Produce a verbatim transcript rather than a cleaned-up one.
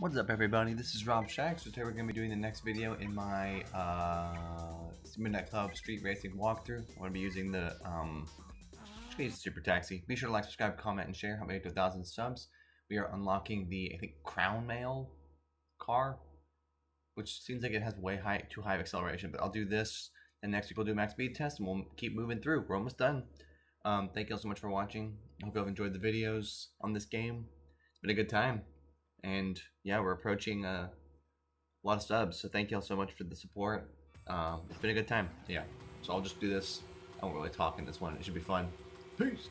What's up, everybody? This is Rob Shack. So today we're going to be doing the next video in my uh, Midnight Club Street Racing walkthrough. I'm going to be using the um, Super Taxi. Be sure to like, subscribe, comment, and share. Help me get to a thousand subs. We are unlocking the, I think, Crown Mail car, which seems like it has way high, too high of acceleration. But I'll do this, and next week we'll do a max speed test, and we'll keep moving through. We're almost done. Um, thank you all so much for watching. I hope you all enjoyed the videos on this game. It's been a good time. And yeah, we're approaching uh, a lot of subs, so thank y'all so much for the support. Um, it's been a good time. Yeah, so I'll just do this. I won't really talk in this one. It should be fun. Peace.